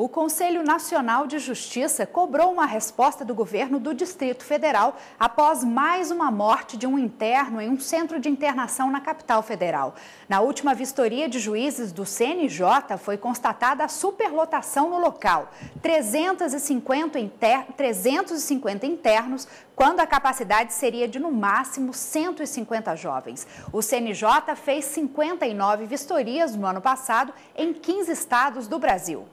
O Conselho Nacional de Justiça cobrou uma resposta do governo do Distrito Federal após mais uma morte de um interno em um centro de internação na capital federal. Na última vistoria de juízes do CNJ, foi constatada a superlotação no local. 350 internos, quando a capacidade seria de, no máximo, 150 jovens. O CNJ fez 59 vistorias no ano passado em 15 estados do Brasil.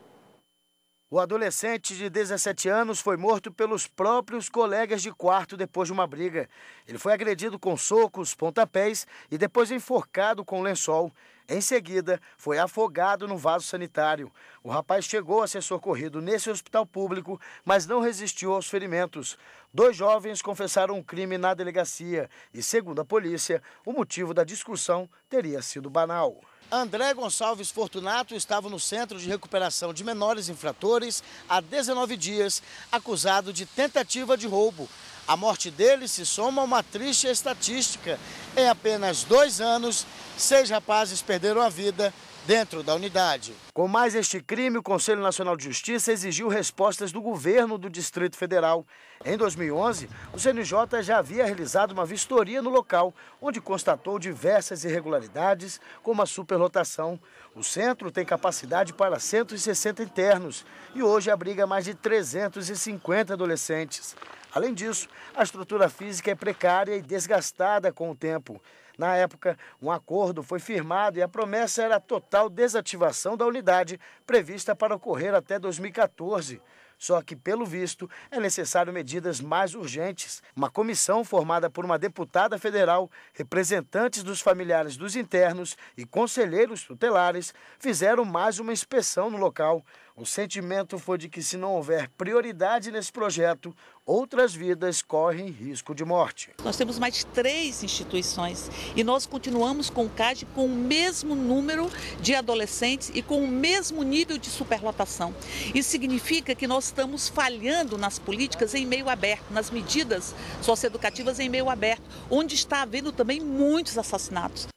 O adolescente de 17 anos foi morto pelos próprios colegas de quarto depois de uma briga. Ele foi agredido com socos, pontapés e depois enforcado com lençol. Em seguida, foi afogado no vaso sanitário. O rapaz chegou a ser socorrido nesse hospital público, mas não resistiu aos ferimentos. 2 jovens confessaram o crime na delegacia e, segundo a polícia, o motivo da discussão teria sido banal. André Gonçalves Fortunato estava no Centro de Recuperação de Menores Infratores há 19 dias, acusado de tentativa de roubo. A morte dele se soma a uma triste estatística. Em apenas 2 anos, 6 rapazes perderam a vida dentro da unidade. Com mais este crime, o Conselho Nacional de Justiça exigiu respostas do governo do Distrito Federal. Em 2011, o CNJ já havia realizado uma vistoria no local, onde constatou diversas irregularidades, como a superlotação. O centro tem capacidade para 160 internos e hoje abriga mais de 350 adolescentes. Além disso, a estrutura física é precária e desgastada com o tempo. Na época, um acordo foi firmado e a promessa era a total desativação da unidade, prevista para ocorrer até 2014. Só que, pelo visto, é necessário medidas mais urgentes. Uma comissão formada por uma deputada federal, representantes dos familiares dos internos e conselheiros tutelares fizeram mais uma inspeção no local. O sentimento foi de que, se não houver prioridade nesse projeto, outras vidas correm risco de morte. Nós temos mais 3 instituições e nós continuamos com o CAJE com o mesmo número de adolescentes e com o mesmo nível de superlotação. Isso significa que nós estamos falhando nas políticas em meio aberto, nas medidas socioeducativas em meio aberto, onde está havendo também muitos assassinatos.